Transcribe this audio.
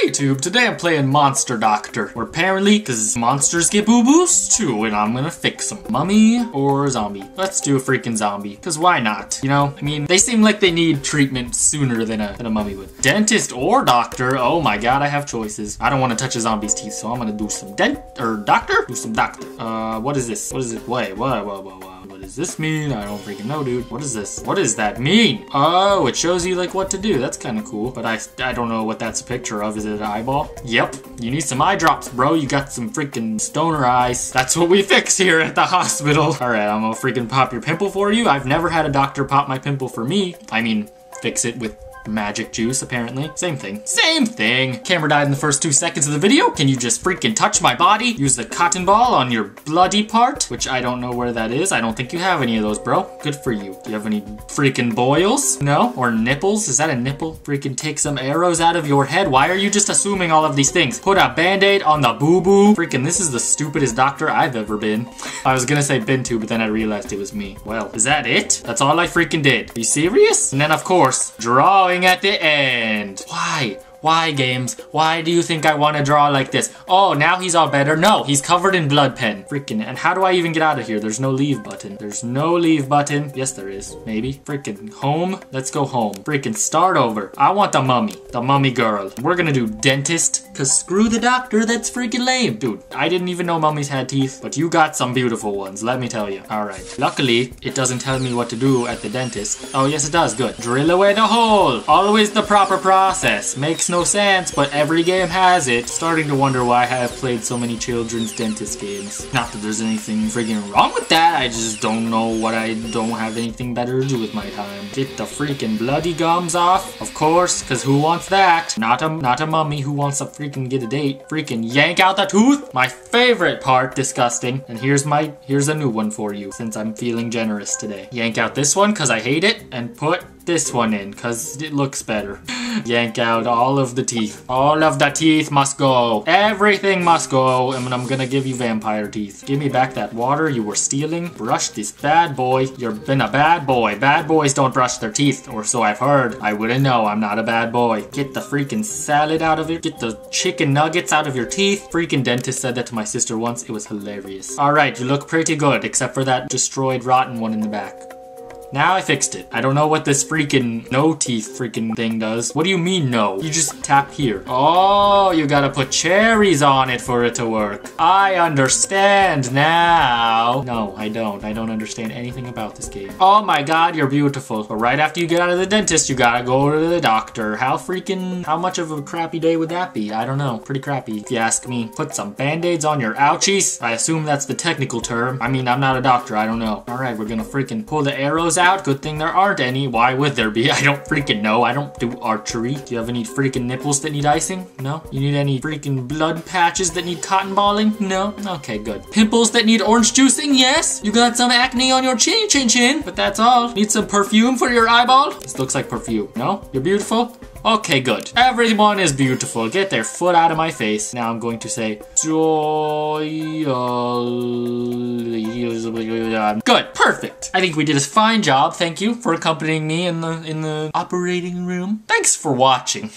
Hi YouTube, today I'm playing Monster Doctor, where apparently, cause monsters get boo-boos too, and I'm gonna fix them. Mummy or zombie? Let's do a freaking zombie, cause why not? You know, I mean, they seem like they need treatment sooner than a mummy would. Dentist or doctor? Oh my god, I have choices. I don't wanna touch a zombie's teeth, so I'm gonna do some doctor? Do some doctor. What is this? What is it? Wait, whoa. Does this mean? I don't freaking know, dude. What is this? What does that mean? Oh, it shows you like what to do. That's kind of cool. But I don't know what that's a picture of. Is it an eyeball? Yep. You need some eye drops, bro. You got some freaking stoner eyes. That's what we fix here at the hospital. All right, I'm gonna freaking pop your pimple for you. I've never had a doctor pop my pimple for me. I mean, fix it with magic juice, apparently. Same thing. Same thing! Camera died in the first 2 seconds of the video. Can you just freaking touch my body? Use the cotton ball on your bloody part, which I don't know where that is. I don't think you have any of those, bro. Good for you. Do you have any freaking boils? No? Or nipples? Is that a nipple? Freaking take some arrows out of your head. Why are you just assuming all of these things? Put a band-aid on the boo-boo. Freaking, this is the stupidest doctor I've ever been. I was gonna say been to, but then I realized it was me. Well, is that it? That's all I freaking did. Are you serious? And then, of course, drawing at the end. Why? Why, games? Why do you think I want to draw like this? Oh, now he's all better. No, he's covered in blood pen. Freaking, and how do I even get out of here? There's no leave button. There's no leave button. Yes, there is. Maybe. Freaking home. Let's go home. Freaking start over. I want the mummy. The mummy girl. We're gonna do dentist, cause screw the doctor. That's freaking lame. Dude, I didn't even know mummies had teeth, but you got some beautiful ones, let me tell you. All right. Luckily, it doesn't tell me what to do at the dentist. Oh, yes, it does. Good. Drill away the hole. Always the proper process. Makes no sense, but every game has it. Starting to wonder why I have played so many children's dentist games. Not that there's anything freaking wrong with that, I just don't know what I don't have anything better to do with my time. Get the freaking bloody gums off, of course, cause who wants that? Not a mummy who wants to freaking get a date. Freaking yank out the tooth, my favorite part. Disgusting. And here's a new one for you, since I'm feeling generous today. Yank out this one cause I hate it, and put this one in cause it looks better. Yank out all of the teeth. All of the teeth must go. Everything must go. And I'm gonna give you vampire teeth. Give me back that water you were stealing. Brush this bad boy. You've been a bad boy. Bad boys don't brush their teeth, or so I've heard. I wouldn't know. I'm not a bad boy. Get the freaking salad out of it. Get the chicken nuggets out of your teeth. Freaking dentist said that to my sister once. It was hilarious. All right, you look pretty good, except for that destroyed rotten one in the back. Now I fixed it. I don't know what this freaking no teeth freaking thing does. What do you mean no? You just tap here. Oh, you gotta put cherries on it for it to work. I understand now. No, I don't. I don't understand anything about this game. Oh my god, you're beautiful. But right after you get out of the dentist, you gotta go to the doctor. How much of a crappy day would that be? I don't know. Pretty crappy, if you ask me. Put some band-aids on your ouchies. I assume that's the technical term. I mean, I'm not a doctor. I don't know. All right, we're gonna freaking pull the arrows out. Good thing there aren't any. Why would there be? I don't freaking know. I don't do archery. Do you have any freaking nipples that need icing? No. You need any freaking blood patches that need cotton balling? No. Okay, good. Pimples that need orange juicing? Yes. You got some acne on your chin, but that's all. Need some perfume for your eyeball? This looks like perfume. No? You're beautiful? Okay, good. Everyone is beautiful. Get their foot out of my face. Now I'm going to say joy. Good. Perfect. I think we did a fine job. Thank you for accompanying me in the operating room. Thanks for watching.